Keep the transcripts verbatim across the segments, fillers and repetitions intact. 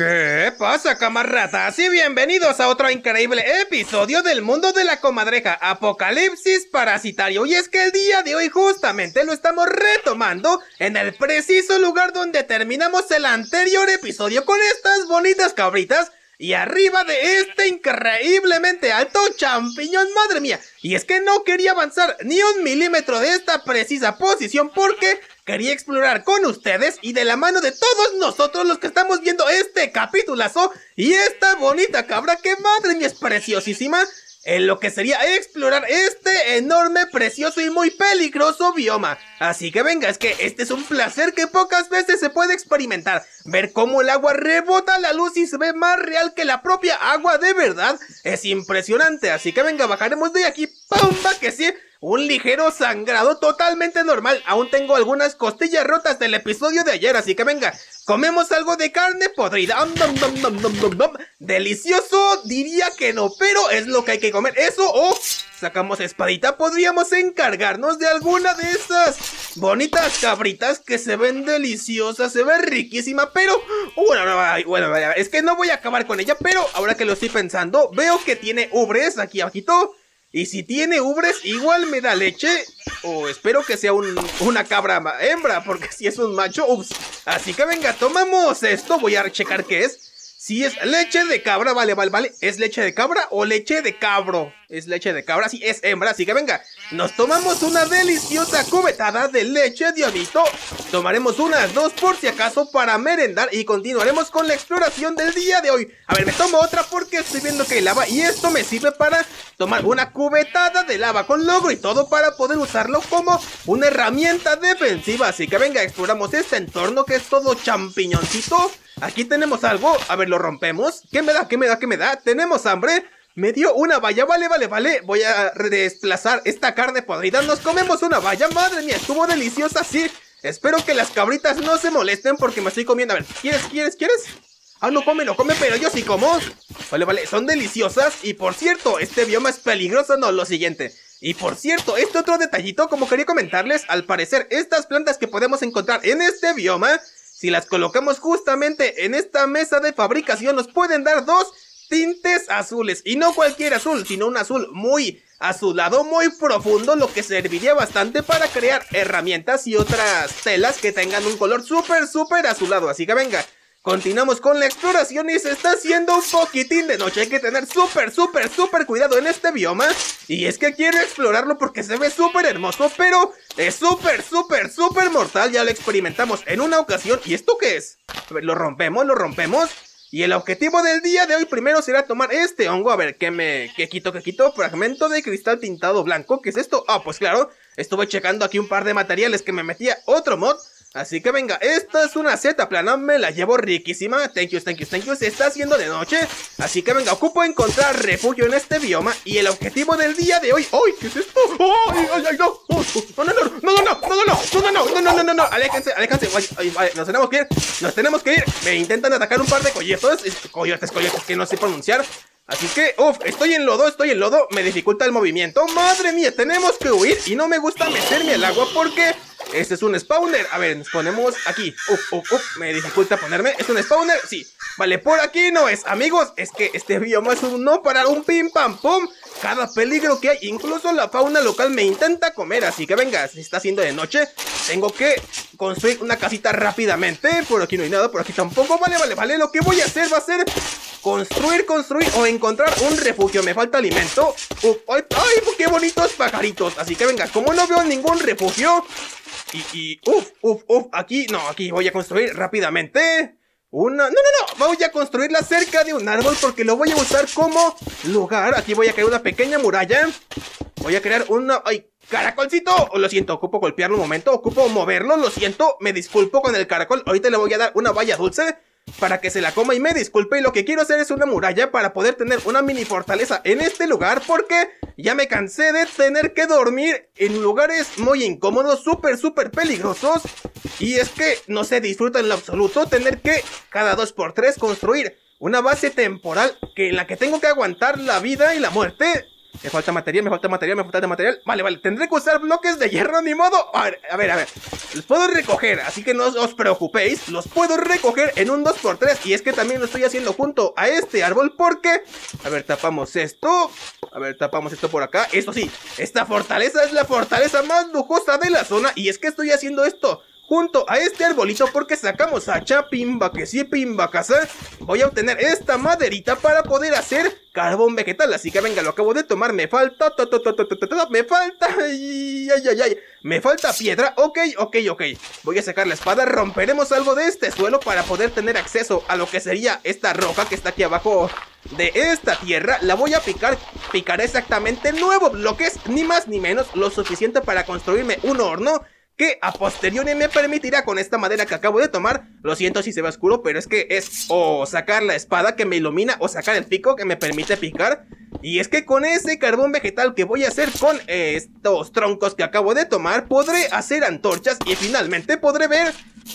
¿Qué pasa, camaradas? Y bienvenidos a otro increíble episodio del mundo de la comadreja, Apocalipsis Parasitario. Y es que el día de hoy justamente lo estamos retomando en el preciso lugar donde terminamos el anterior episodio con estas bonitas cabritas. Y arriba de este increíblemente alto champiñón, madre mía. Y es que no quería avanzar ni un milímetro de esta precisa posición porque quería explorar con ustedes y de la mano de todos nosotros los que estamos viendo este capitulazo y esta bonita cabra que, madre mía, es preciosísima, en lo que sería explorar este enorme, precioso y muy peligroso bioma. Así que venga, es que este es un placer que pocas veces se puede experimentar. Ver cómo el agua rebota la luz y se ve más real que la propia agua de verdad es impresionante. Así que venga, bajaremos de aquí, ¡pumba que sí! Un ligero sangrado totalmente normal. Aún tengo algunas costillas rotas del episodio de ayer, así que venga, comemos algo de carne podrida. Om, nom, nom, nom, nom, nom, nom. Delicioso, diría que no, pero es lo que hay que comer. Eso, o oh, sacamos espadita, podríamos encargarnos de alguna de esas bonitas cabritas que se ven deliciosas, se ve riquísima, pero bueno, bueno, bueno, es que no voy a acabar con ella, pero ahora que lo estoy pensando, veo que tiene ubres aquí abajito. Y si tiene ubres, igual me da leche. O oh, espero que sea un, una cabra hembra, porque si es un macho, ups. Así que venga, tomamos esto. Voy a checar qué es. Si es leche de cabra, vale, vale, vale. ¿Es leche de cabra o leche de cabro? Es leche de cabra, sí, es hembra. Así que venga, nos tomamos una deliciosa cubetada de leche de avito. Tomaremos unas dos por si acaso para merendar y continuaremos con la exploración del día de hoy. A ver, me tomo otra porque estoy viendo que hay lava y esto me sirve para tomar una cubetada de lava con logro y todo para poder usarlo como una herramienta defensiva. Así que venga, exploramos este entorno que es todo champiñoncito. Aquí tenemos algo, a ver, lo rompemos. ¿Qué me da? ¿Qué me da? ¿Qué me da? ¿Tenemos hambre? Me dio una valla, vale, vale, vale. Voy a desplazar esta carne podrida. Nos comemos una valla, madre mía, estuvo deliciosa, sí. Espero que las cabritas no se molesten porque me estoy comiendo. A ver, ¿quieres, quieres, quieres? Ah, no, come, no come, pero yo sí como. Vale, vale, son deliciosas. Y por cierto, este bioma es peligroso, no, lo siguiente. Y por cierto, este otro detallito, como quería comentarles, al parecer estas plantas que podemos encontrar en este bioma, si las colocamos justamente en esta mesa de fabricación, nos pueden dar dos tintes azules. Y no cualquier azul, sino un azul muy azulado, muy profundo, lo que serviría bastante para crear herramientas y otras telas que tengan un color súper, súper azulado. Así que venga, continuamos con la exploración y se está haciendo un poquitín de noche. Hay que tener súper, súper, súper cuidado en este bioma. Y es que quiero explorarlo porque se ve súper hermoso, pero es súper, súper, súper mortal. Ya lo experimentamos en una ocasión. ¿Y esto qué es? A ver, lo rompemos, lo rompemos. Y el objetivo del día de hoy primero será tomar este hongo. A ver, ¿qué me... qué quito, qué quito? Fragmento de cristal tintado blanco. ¿Qué es esto? Ah, pues claro, estuve checando aquí un par de materiales que me metía otro mod. Así que venga, esta es una seta plana, me la llevo riquísima. Thank you, thank you, thank you. Se está haciendo de noche. Así que venga, ocupo encontrar refugio en este bioma. Y el objetivo del día de hoy. ¡Ay! ¿Qué es esto? ¡Ay, ay, ay, no! ¡No, no, no! ¡No, no, no! ¡No, no, no! ¡No, no, no, no, no! ¡Aléjense, aléjense! Nos tenemos que ir. Nos tenemos que ir. Me intentan atacar un par de coyotes. Coyotes, coyotes, que no sé pronunciar. Así que, uff, estoy en lodo, estoy en lodo. Me dificulta el movimiento. ¡Madre mía! Tenemos que huir. Y no me gusta meterme al agua porque este es un spawner. A ver, nos ponemos aquí. Uf, uf, uf, me dificulta ponerme. ¿Es un spawner? Sí. Vale, por aquí no es. Amigos, es que este bioma es un no parar, un pim pam pum. Cada peligro que hay, incluso la fauna local me intenta comer. Así que venga, se está haciendo de noche. Tengo que construir una casita rápidamente. Por aquí no hay nada, por aquí tampoco. Vale, vale, vale, lo que voy a hacer va a ser construir, construir o encontrar un refugio. Me falta alimento. Uf, ay, ay, qué bonitos pajaritos. Así que venga, como no veo ningún refugio Y, y, uff, uff, uff, aquí, no, aquí voy a construir rápidamente una, no, no, no, voy a construirla cerca de un árbol porque lo voy a usar como lugar. Aquí voy a crear una pequeña muralla. Voy a crear una, ay, caracolcito, oh, lo siento, ocupo golpearlo un momento, ocupo moverlo, lo siento, me disculpo con el caracol. Ahorita le voy a dar una valla dulce para que se la coma y me disculpe. Y lo que quiero hacer es una muralla para poder tener una mini fortaleza en este lugar porque ya me cansé de tener que dormir en lugares muy incómodos, súper, súper peligrosos. Y es que no se disfruta en lo absoluto tener que cada dos por tres construir una base temporal que en la que tengo que aguantar la vida y la muerte. Me falta material, me falta material, me falta material. Vale, vale, tendré que usar bloques de hierro, ni modo. A ver, a ver, a ver. Los puedo recoger, así que no os preocupéis. Los puedo recoger en un dos por tres. Y es que también lo estoy haciendo junto a este árbol porque... A ver, tapamos esto. A ver, tapamos esto por acá. Esto sí, esta fortaleza es la fortaleza más lujosa de la zona. Y es que estoy haciendo esto junto a este arbolito porque sacamos hacha, pimba que sí, pimba casa. Voy a obtener esta maderita para poder hacer carbón vegetal. Así que venga, lo acabo de tomar. Me falta... To, to, to, to, to, to, to, me falta... Ay, ay, ay. Me falta piedra. Ok, ok, ok. Voy a sacar la espada. Romperemos algo de este suelo para poder tener acceso a lo que sería esta roca que está aquí abajo de esta tierra. La voy a picar. Picaré exactamente nueve bloques. Ni más ni menos. Lo suficiente para construirme un horno que a posteriori me permitirá con esta madera que acabo de tomar. Lo siento si se ve oscuro, pero es que es o sacar la espada que me ilumina o sacar el pico que me permite picar. Y es que con ese carbón vegetal que voy a hacer con eh, estos troncos que acabo de tomar, podré hacer antorchas y finalmente podré ver...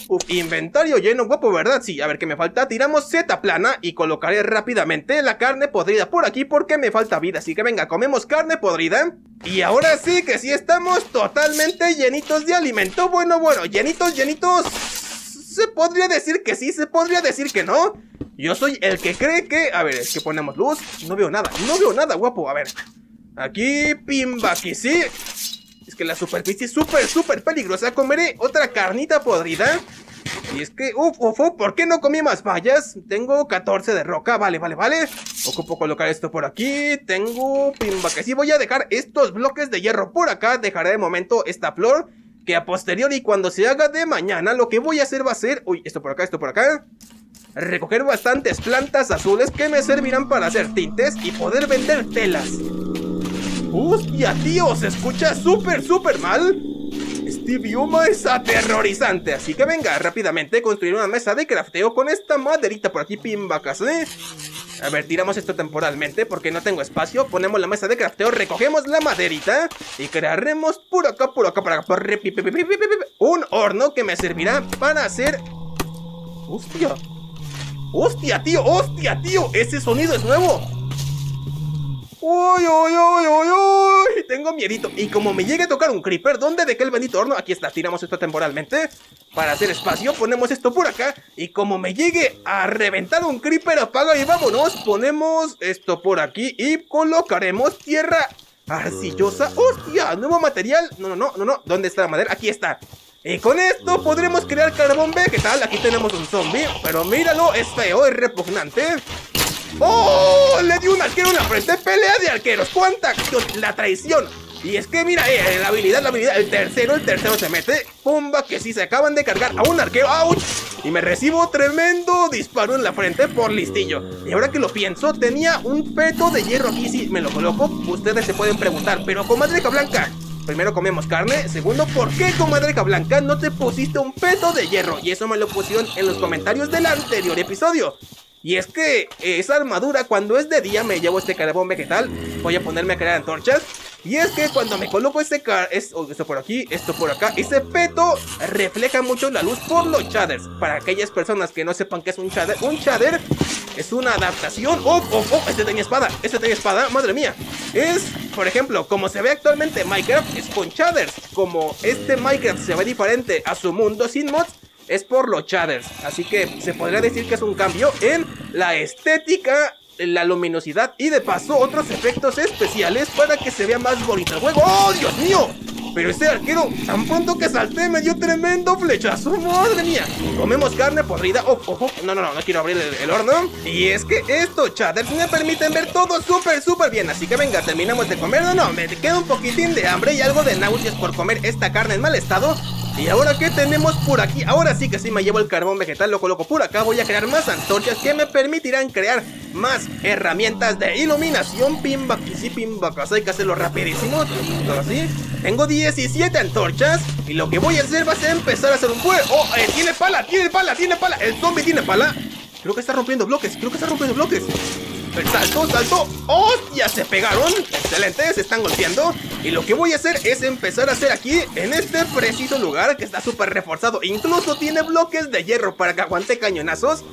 Uf, inventario lleno, guapo, ¿verdad? Sí, a ver qué me falta. Tiramos seta plana y colocaré rápidamente la carne podrida por aquí porque me falta vida. Así que venga, comemos carne podrida. Y ahora sí que sí estamos totalmente llenitos de alimento. Bueno, bueno, llenitos, llenitos. Se podría decir que sí, se podría decir que no. Yo soy el que cree que... A ver, es que ponemos luz. No veo nada, no veo nada, guapo. A ver, aquí, pimba, aquí sí. Es que la superficie es súper, súper peligrosa. Comeré otra carnita podrida. Y es que, uff, uff, uf, ¿por qué no comí más vallas? Tengo catorce de roca, vale, vale, vale. Ocupo colocar esto por aquí. Tengo, pimba, que sí. Voy a dejar estos bloques de hierro por acá. Dejaré de momento esta flor, que a posteriori, cuando se haga de mañana, lo que voy a hacer va a ser... Uy, esto por acá, esto por acá. Recoger bastantes plantas azules que me servirán para hacer tintes y poder vender telas. Hostia, tío, se escucha súper, súper mal. Este bioma es aterrorizante. Así que venga, rápidamente construir una mesa de crafteo con esta maderita por aquí, pimbacas, ¿eh? A ver, tiramos esto temporalmente porque no tengo espacio. Ponemos la mesa de crafteo, recogemos la maderita y crearemos por acá, por acá, por acá, por acá, un horno que me servirá para hacer... Hostia. Hostia, tío, hostia, tío. Ese sonido es nuevo. ¡Uy, uy, uy, uy, uy! Tengo miedito. Y como me llegue a tocar un creeper, ¿dónde dejé el bendito horno? Aquí está, tiramos esto temporalmente para hacer espacio, ponemos esto por acá. Y como me llegue a reventar un creeper, apaga y vámonos. Ponemos esto por aquí y colocaremos tierra arcillosa. ¡Hostia! Nuevo material. No, no, no, no, no. ¿Dónde está la madera? Aquí está. Y con esto podremos crear carbón vegetal. Aquí tenemos un zombie, pero míralo, es feo, es repugnante. ¡Oh! Le di un arquero en la frente. Pelea de arqueros. ¡Cuánta acción! La traición. Y es que mira, eh, la habilidad, la habilidad. El tercero, el tercero se mete. ¡Pumba! Que sí, se acaban de cargar a un arquero. ¡Auch! Y me recibo tremendo disparo en la frente por listillo. Y ahora que lo pienso, tenía un peto de hierro aquí. Si me lo coloco, ustedes se pueden preguntar, pero Comadreja Blanca, primero comemos carne. Segundo, ¿por qué, Comadreja Blanca, no te pusiste un peto de hierro? Y eso me lo pusieron en los comentarios del anterior episodio. Y es que esa armadura, cuando es de día, me llevo este carbón vegetal. Voy a ponerme a crear antorchas. Y es que cuando me coloco este car... Es, oh, esto por aquí, esto por acá. Ese peto refleja mucho la luz por los shaders. Para aquellas personas que no sepan qué es un shader, un shader es una adaptación. ¡Oh, oh, oh! Este tenía espada, este tenía espada, madre mía. Es, por ejemplo, como se ve actualmente Minecraft, es con shaders. Como este Minecraft se ve diferente a su mundo sin mods, es por los shaders. Así que se podría decir que es un cambio en la estética, en la luminosidad y de paso otros efectos especiales para que se vea más bonito el juego. ¡Oh, Dios mío! Pero este arquero, tan pronto que salté, me dio tremendo flechazo. ¡Madre mía! Comemos carne podrida. ¡Oh, oh, oh! No, no, no, no quiero abrir el, el horno. Y es que estos shaders me permiten ver todo súper, súper bien. Así que venga, terminamos de comer. No, no, me queda un poquitín de hambre y algo de náuseas por comer esta carne en mal estado. Y ahora que tenemos por aquí, ahora sí que sí me llevo el carbón vegetal, lo coloco por acá. Voy a crear más antorchas que me permitirán crear más herramientas de iluminación. Pimba, sí, pimba, casa, hay que hacerlo rapidísimo. Ahora sí, tengo diecisiete antorchas y lo que voy a hacer va a ser empezar a hacer un fuego. Oh, eh, tiene pala, tiene pala, tiene pala, el zombie tiene pala. Creo que está rompiendo bloques, creo que está rompiendo bloques. Saltó, saltó, hostia, se pegaron. Excelente, se están golpeando. Y lo que voy a hacer es empezar a hacer aquí, en este preciso lugar que está súper reforzado. Incluso tiene bloques de hierro para que aguante cañonazos.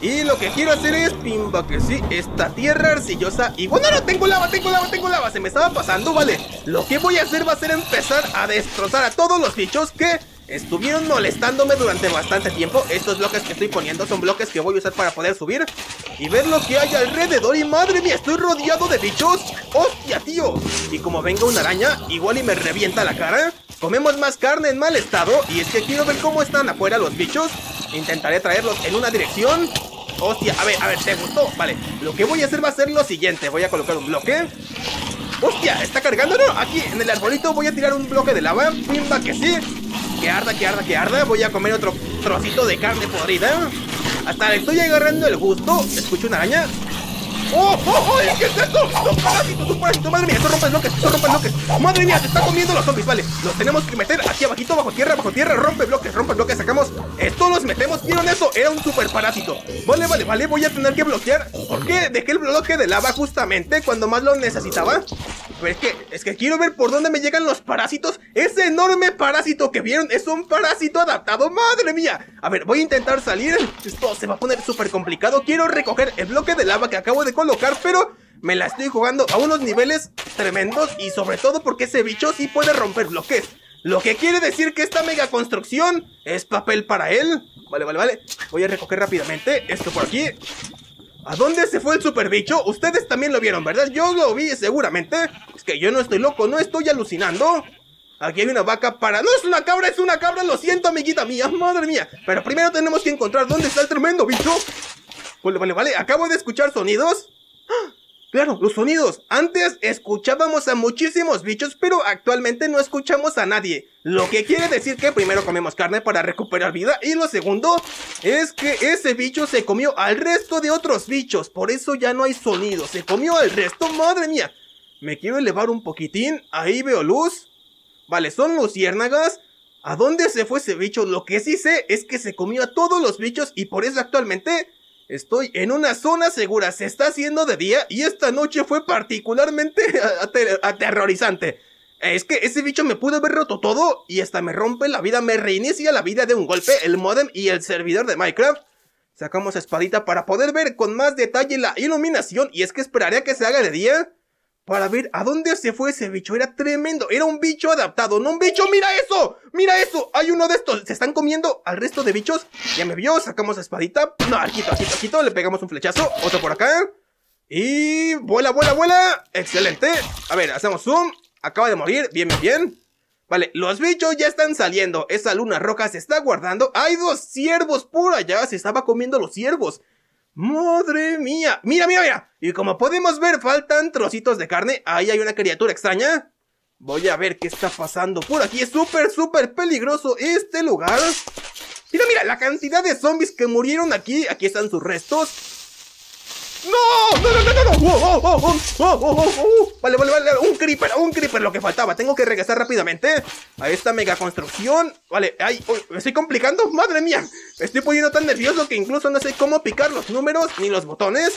Y lo que quiero hacer es pimba que sí, esta tierra arcillosa. Y bueno, no, tengo lava, tengo lava, tengo lava. Se me estaba pasando, vale. Lo que voy a hacer va a ser empezar a destrozar a todos los bichos que estuvieron molestándome durante bastante tiempo. Estos bloques que estoy poniendo son bloques que voy a usar para poder subir y ver lo que hay alrededor. Y madre mía, estoy rodeado de bichos. ¡Hostia, tío! Y como venga una araña, igual y me revienta la cara. Comemos más carne en mal estado. Y es que quiero ver cómo están afuera los bichos. Intentaré traerlos en una dirección. ¡Hostia! A ver, a ver, ¿te gustó? Vale, lo que voy a hacer va a ser lo siguiente. Voy a colocar un bloque. ¡Hostia! ¿Está cargando? No, aquí en el arbolito voy a tirar un bloque de lava. ¡Pimba que sí! Que arda, que arda, que arda. Voy a comer otro trocito de carne podrida. Hasta le estoy agarrando el gusto. Escucho una araña. ¡Oh, oh, oh! ¿Qué es esto? ¡No, parásito, no, parásito! ¡Madre mía! ¡Esto rompe bloques, esto rompe bloques! ¡Madre mía! ¡Se está comiendo los zombies! Vale, los tenemos que meter aquí abajito, bajo tierra, bajo tierra. ¡Rompe bloques, rompe bloques! ¡Sacamos! ¡Esto los metemos! ¿Vieron eso? Era un super parásito. Vale, vale, vale. Voy a tener que bloquear. ¿Por qué dejé el bloque de lava justamente cuando más lo necesitaba? Pero es que, es que quiero ver por dónde me llegan los parásitos. Ese enorme parásito que vieron es un parásito adaptado. ¡Madre mía! A ver, voy a intentar salir. Esto se va a poner súper complicado. Quiero recoger el bloque de lava que acabo de colocar, pero me la estoy jugando a unos niveles tremendos. Y sobre todo porque ese bicho sí puede romper bloques, lo que quiere decir que esta mega construcción es papel para él. Vale, vale, vale, voy a recoger rápidamente esto por aquí. ¿A dónde se fue el super bicho? Ustedes también lo vieron, ¿verdad? Yo lo vi seguramente. Es que yo no estoy loco, no estoy alucinando. Aquí hay una vaca para... ¡No es una cabra, es una cabra! Lo siento, amiguita mía, madre mía. Pero primero tenemos que encontrar dónde está el tremendo bicho. Vale, vale, vale, acabo de escuchar sonidos. ¡Ah! Claro, los sonidos. Antes escuchábamos a muchísimos bichos, pero actualmente no escuchamos a nadie. Lo que quiere decir que primero comemos carne para recuperar vida. Y lo segundo es que ese bicho se comió al resto de otros bichos. Por eso ya no hay sonido. Se comió al resto, madre mía. Me quiero elevar un poquitín. Ahí veo luz. Vale, son luciérnagas. ¿A dónde se fue ese bicho? Lo que sí sé es que se comió a todos los bichos y por eso actualmente... estoy en una zona segura. Se está haciendo de día y esta noche fue particularmente ater- aterrorizante. Es que ese bicho me pudo haber roto todo y hasta me rompe la vida, me reinicia la vida de un golpe, el módem y el servidor de Minecraft. Sacamos espadita para poder ver con más detalle la iluminación y es que esperaré a que se haga de día para ver a dónde se fue ese bicho. Era tremendo, era un bicho adaptado, no un bicho. ¡Mira eso! ¡Mira eso! Hay uno de estos, se están comiendo al resto de bichos. Ya me vio, sacamos la espadita. No, aquí, aquí, aquí, le pegamos un flechazo. Otro por acá. Y... vuela, vuela, vuela. Excelente. A ver, hacemos zoom. Acaba de morir, bien, bien, bien. Vale, los bichos ya están saliendo. Esa luna roja se está guardando. Hay dos ciervos por allá, se estaba comiendo los ciervos. ¡Madre mía! ¡Mira, mira, mira! Y como podemos ver, faltan trocitos de carne. Ahí hay una criatura extraña. Voy a ver qué está pasando por aquí. Es súper, súper peligroso este lugar. Mira, mira, la cantidad de zombies que murieron aquí. Aquí están sus restos. ¡No! ¡No, no, no, no! no! ¡Oh, oh, oh, oh, oh, oh! Vale, vale, vale. Un creeper, un creeper, lo que faltaba. Tengo que regresar rápidamente a esta mega construcción. Vale, ay, uy, me estoy complicando. ¡Madre mía! Me estoy poniendo tan nervioso que incluso no sé cómo picar los números ni los botones.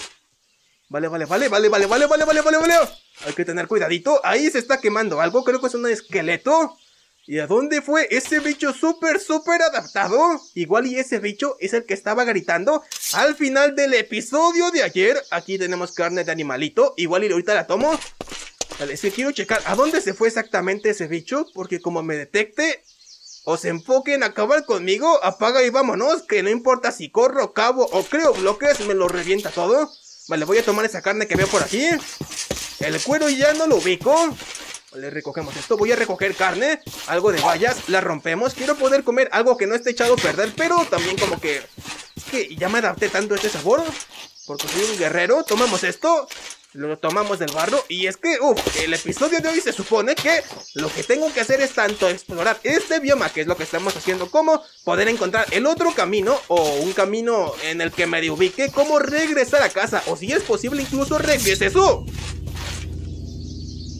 Vale, vale, vale, vale, vale, vale, vale, vale, vale, vale. Hay que tener cuidadito. Ahí se está quemando algo. Creo que es un esqueleto. ¿Y a dónde fue ese bicho súper, súper adaptado? Igual y ese bicho es el que estaba gritando al final del episodio de ayer. Aquí tenemos carne de animalito. Igual y ahorita la tomo. Vale, es que quiero checar a dónde se fue exactamente ese bicho. Porque como me detecte o se enfoque en acabar conmigo, apaga y vámonos. Que no importa si corro, cavo o creo bloques, me lo revienta todo. Vale, voy a tomar esa carne que veo por aquí. El cuero ya no lo ubico. Vale, recogemos esto. Voy a recoger carne. Algo de bayas. La rompemos. Quiero poder comer algo que no esté echado a perder. Pero también como que... es que ya me adapté tanto a este sabor. Porque soy un guerrero. Tomamos esto. Lo tomamos del barro. Y es que... uff, el episodio de hoy se supone que... lo que tengo que hacer es tanto explorar este bioma, que es lo que estamos haciendo, como poder encontrar el otro camino, o un camino en el que me ubique, como regresar a casa, o si es posible incluso regresar. ¿Qué es eso?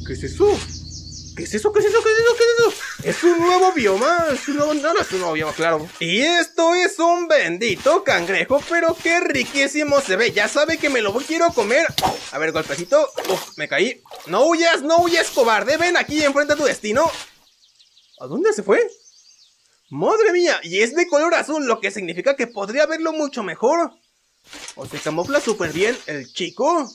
¿Qué es eso? ¿Qué es eso? ¿Qué es eso? ¿Qué es eso? ¿Qué es eso? Es un nuevo bioma. Es un nuevo... no, no es un nuevo bioma, claro. Y esto es un bendito cangrejo, pero qué riquísimo se ve. Ya sabe que me lo quiero comer. A ver, golpecito. Uf, me caí. No huyas, no huyas, cobarde. Ven aquí, enfrente a tu destino. ¿A dónde se fue? Madre mía, y es de color azul, lo que significa que podría verlo mucho mejor. O se camufla súper bien el chico.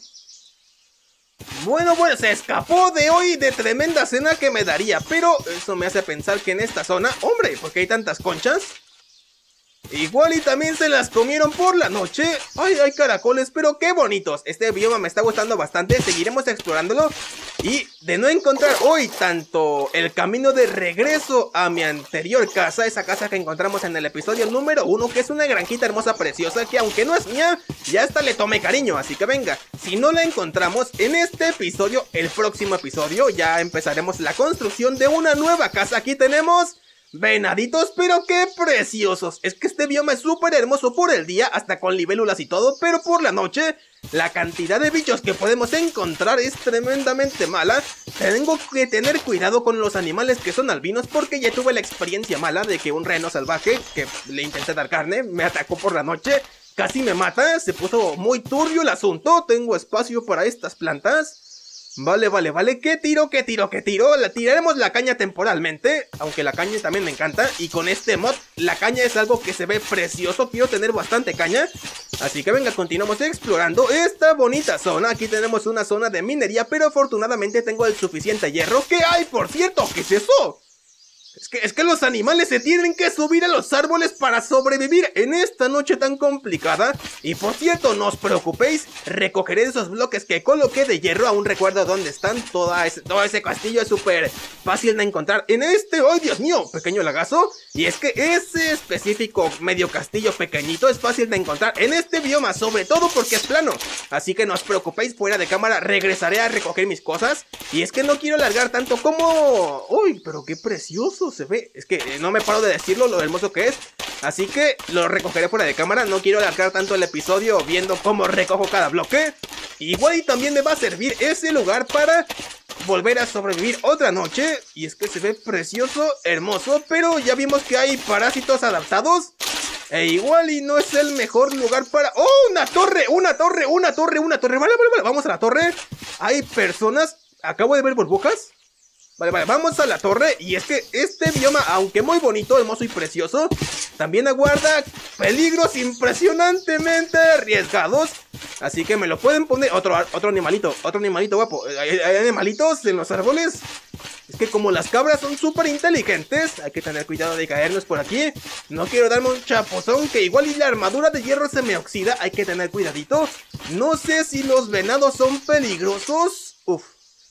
Bueno, bueno, se escapó de hoy de tremenda cena que me daría. Pero eso me hace pensar que en esta zona, hombre, porque hay tantas conchas, igual y también se las comieron por la noche. Ay, hay caracoles, pero qué bonitos. Este bioma me está gustando bastante, seguiremos explorándolo. Y de no encontrar hoy tanto el camino de regreso a mi anterior casa, esa casa que encontramos en el episodio número uno, que es una granjita hermosa, preciosa, que aunque no es mía, ya hasta le tomé cariño. Así que venga, si no la encontramos en este episodio, el próximo episodio ya empezaremos la construcción de una nueva casa. Aquí tenemos... venaditos, pero qué preciosos. Es que este bioma es súper hermoso por el día, hasta con libélulas y todo, pero por la noche la cantidad de bichos que podemos encontrar es tremendamente mala. Tengo que tener cuidado con los animales que son albinos, porque ya tuve la experiencia mala de que un reno salvaje, que le intenté dar carne, me atacó por la noche, casi me mata. Se puso muy turbio el asunto. Tengo espacio para estas plantas. Vale, vale, vale, ¿qué tiro, qué tiro, qué tiro? La tiraremos la caña temporalmente, aunque la caña también me encanta. Y con este mod, la caña es algo que se ve precioso, quiero tener bastante caña. Así que venga, continuamos explorando esta bonita zona. Aquí tenemos una zona de minería, pero afortunadamente tengo el suficiente hierro. ¿Qué hay, por cierto? ¿Qué es eso? Es que, es que los animales se tienen que subir a los árboles para sobrevivir en esta noche tan complicada. Y por cierto, no os preocupéis, recogeré esos bloques que coloqué de hierro. Aún recuerdo dónde están. Toda ese, todo ese castillo es súper fácil de encontrar en este... ¡ay, Dios mío! Pequeño lagazo. Y es que ese específico medio castillo pequeñito es fácil de encontrar en este bioma, sobre todo porque es plano. Así que no os preocupéis, fuera de cámara regresaré a recoger mis cosas. Y es que no quiero alargar tanto como... ¡uy, pero qué precioso! Se ve, es que eh, no me paro de decirlo lo hermoso que es, así que lo recogeré fuera de cámara. No quiero alargar tanto el episodio viendo cómo recojo cada bloque. Igual y también me va a servir ese lugar para volver a sobrevivir otra noche. Y es que se ve precioso, hermoso, pero ya vimos que hay parásitos adaptados. E igual y no es el mejor lugar para... ¡oh! ¡Una torre! ¡Una torre! ¡Una torre! ¡Una torre! Vale, vale, vale, vamos a la torre. Hay personas, acabo de ver burbujas. Vale, vale, vamos a la torre. Y es que este bioma, aunque muy bonito, hermoso y precioso, también aguarda peligros impresionantemente arriesgados. Así que me lo pueden poner. Otro, otro animalito, otro animalito guapo. Hay, hay animalitos en los árboles. Es que como las cabras son súper inteligentes, hay que tener cuidado de caernos por aquí. No quiero darme un chapuzón, que igual y la armadura de hierro se me oxida. Hay que tener cuidadito. No sé si los venados son peligrosos. Uf.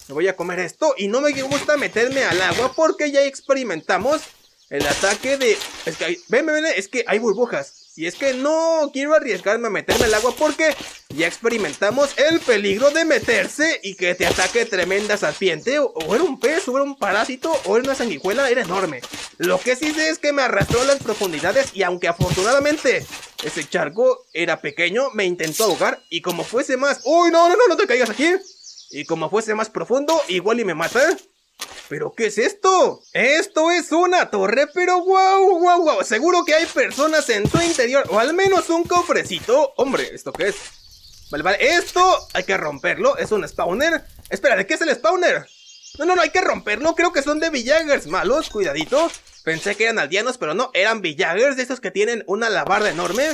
Me voy a comer esto y no me gusta meterme al agua porque ya experimentamos el ataque de... es que hay... ven, ven, ven, es que hay burbujas. Y es que no quiero arriesgarme a meterme al agua porque ya experimentamos el peligro de meterse y que te ataque tremenda serpiente. O, o era un pez, o era un parásito, o era una sanguijuela, era enorme. Lo que sí sé es que me arrastró a las profundidades y aunque afortunadamente ese charco era pequeño, me intentó ahogar. Y como fuese más... ¡uy, no, no, no, no te caigas aquí! Y como fuese más profundo, igual y me mata. ¿Pero qué es esto? Esto es una torre, pero wow, wow, wow. Seguro que hay personas en su interior, o al menos un cofrecito. Hombre, ¿esto qué es? Vale, vale, esto hay que romperlo. Es un spawner. Espera, ¿de qué es el spawner? No, no, no, hay que romperlo. Creo que son de villagers malos, cuidadito. Pensé que eran aldeanos, pero no, eran villagers de estos que tienen una alabarda enorme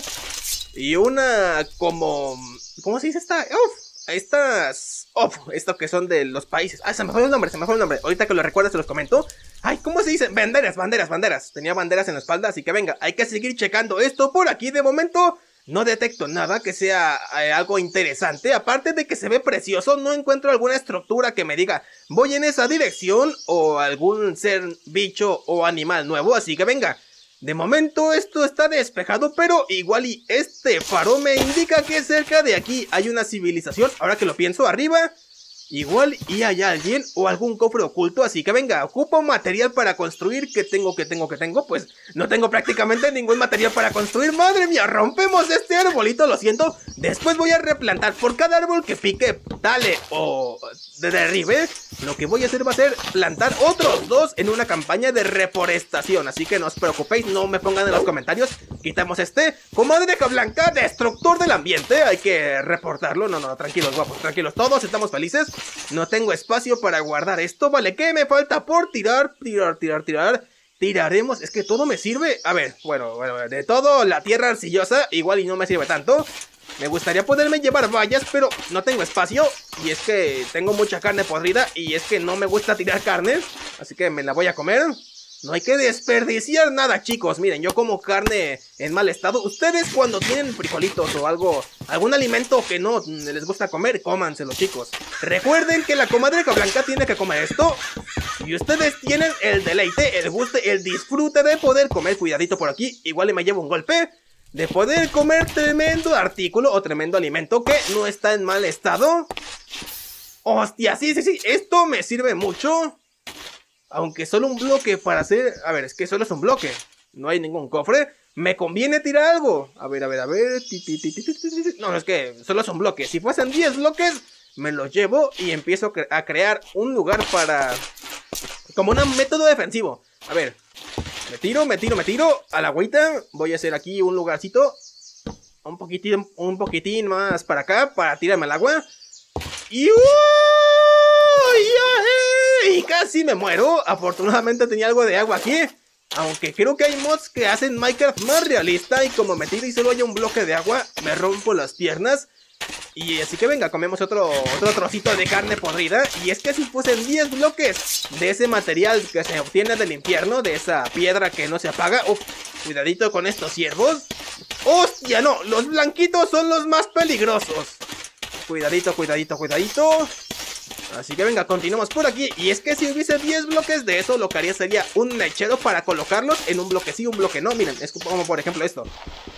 y una como... ¿cómo se dice esta? ¡Uf! Estas... oh, esto que son de los países. Ah, se me fue el nombre, se me fue el nombre. Ahorita que lo recuerdo se los comento. Ay, ¿cómo se dice? Banderas, banderas, banderas. Tenía banderas en la espalda, así que venga, hay que seguir checando esto por aquí. De momento no detecto nada que sea eh, algo interesante. Aparte de que se ve precioso, no encuentro alguna estructura que me diga voy en esa dirección, o algún ser, bicho o animal nuevo. Así que venga, de momento esto está despejado, pero igual y este faro me indica que cerca de aquí hay una civilización. Ahora que lo pienso, arriba igual y hay alguien o algún cofre oculto. Así que venga, ocupo material para construir. ¿Qué tengo, qué tengo, qué tengo? Pues no tengo prácticamente ningún material para construir. ¡Madre mía! Rompemos este arbolito, lo siento. Después voy a replantar por cada árbol que pique, dale o derribe. Lo que voy a hacer va a ser plantar otros dos en una campaña de reforestación. Así que no os preocupéis, no me pongan en los comentarios. Quitamos este Comadreja Blanca, destructor del ambiente. Hay que reportarlo. No, no, tranquilos guapos, tranquilos. Todos estamos felices. No tengo espacio para guardar esto. Vale, ¿qué me falta por tirar? Tirar, tirar, tirar. Tiraremos. Es que todo me sirve. A ver, bueno, bueno, de todo la tierra arcillosa igual y no me sirve tanto. Me gustaría poderme llevar vallas, pero no tengo espacio. Y es que tengo mucha carne podrida. Y es que no me gusta tirar carnes. Así que me la voy a comer. No hay que desperdiciar nada, chicos. Miren, yo como carne en mal estado. Ustedes cuando tienen frijolitos o algo, algún alimento que no les gusta comer, cómanselo, chicos. Recuerden que la comadreja blanca tiene que comer esto. Y ustedes tienen el deleite, el gusto, el disfrute de poder comer. Cuidadito por aquí, igual me llevo un golpe. De poder comer tremendo artículo o tremendo alimento que no está en mal estado. Hostia, sí, sí, sí, esto me sirve mucho. Aunque solo un bloque para hacer... A ver, es que solo es un bloque. No hay ningún cofre. Me conviene tirar algo. A ver, a ver, a ver. No, es que solo es un bloque. Si fuesen diez bloques, me los llevo y empiezo a crear un lugar para... como un método defensivo. A ver. Me tiro, me tiro, me tiro. A la agüita. Voy a hacer aquí un lugarcito. Un poquitín, un poquitín más para acá. Para tirarme al agua. Y... ¡uh! Y casi me muero. Afortunadamente tenía algo de agua aquí. Aunque creo que hay mods que hacen Minecraft más realista. Y como me tiro y solo hay un bloque de agua, me rompo las piernas. Y así que venga, comemos otro, otro trocito de carne podrida. Y es que si fuesen diez bloques de ese material que se obtiene del infierno, de esa piedra que no se apaga. Uf, cuidadito con estos ciervos. ¡Hostia, no! Los blanquitos son los más peligrosos. Cuidadito, cuidadito, cuidadito. Así que venga, continuamos por aquí. Y es que si hubiese diez bloques de eso, lo que haría sería un mechero para colocarlos en un bloque sí, un bloque no. Miren, es como por ejemplo esto.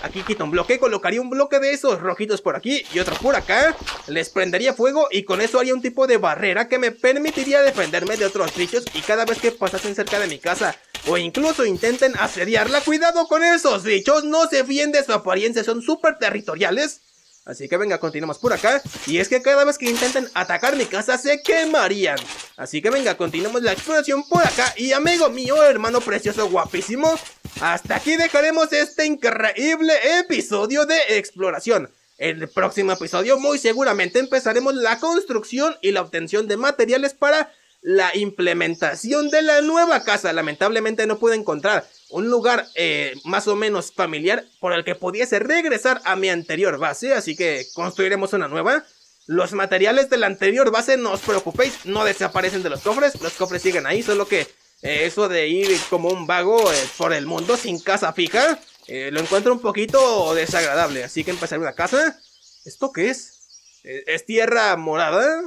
Aquí quito un bloque, colocaría un bloque de esos rojitos por aquí y otro por acá. Les prendería fuego y con eso haría un tipo de barrera que me permitiría defenderme de otros bichos. Y cada vez que pasasen cerca de mi casa o incluso intenten asediarla, cuidado con esos bichos, no se fíen de su apariencia, son súper territoriales. Así que venga, continuamos por acá. Y es que cada vez que intenten atacar mi casa se quemarían. Así que venga, continuamos la exploración por acá. Y amigo mío, hermano precioso, guapísimo, hasta aquí dejaremos este increíble episodio de exploración. En el próximo episodio muy seguramente empezaremos la construcción y la obtención de materiales para la implementación de la nueva casa. Lamentablemente no pude encontrar un lugar eh, más o menos familiar por el que pudiese regresar a mi anterior base. Así que construiremos una nueva. Los materiales de la anterior base, no os preocupéis, no desaparecen de los cofres. Los cofres siguen ahí, solo que eh, eso de ir como un vago eh, por el mundo sin casa fija, eh, lo encuentro un poquito desagradable. Así que empezaré una casa. ¿Esto qué es? ¿Es tierra morada?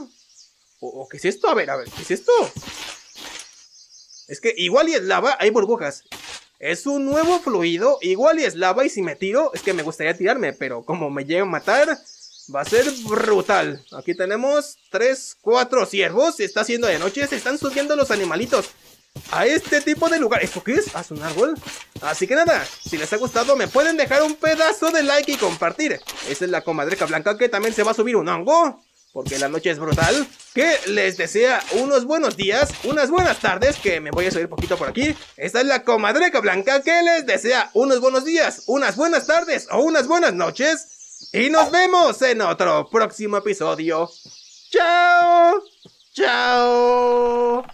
¿O qué es esto? A ver, a ver, ¿qué es esto? Es que igual y es lava, hay burbujas. Es un nuevo fluido, igual y es lava. Y si me tiro, es que me gustaría tirarme, pero como me llegue a matar, va a ser brutal. Aquí tenemos tres, cuatro ciervos. Se está haciendo de noche, se están subiendo los animalitos a este tipo de lugar. ¿Esto qué es? ¿Es un árbol? Así que nada, si les ha gustado me pueden dejar un pedazo de like y compartir. Esa es la comadreja blanca que también se va a subir un hongo, porque la noche es brutal, que les desea unos buenos días, unas buenas tardes, que me voy a subir poquito por aquí. Esta es la comadreja blanca que les desea unos buenos días, unas buenas tardes o unas buenas noches. Y nos vemos en otro próximo episodio. ¡Chao! ¡Chao!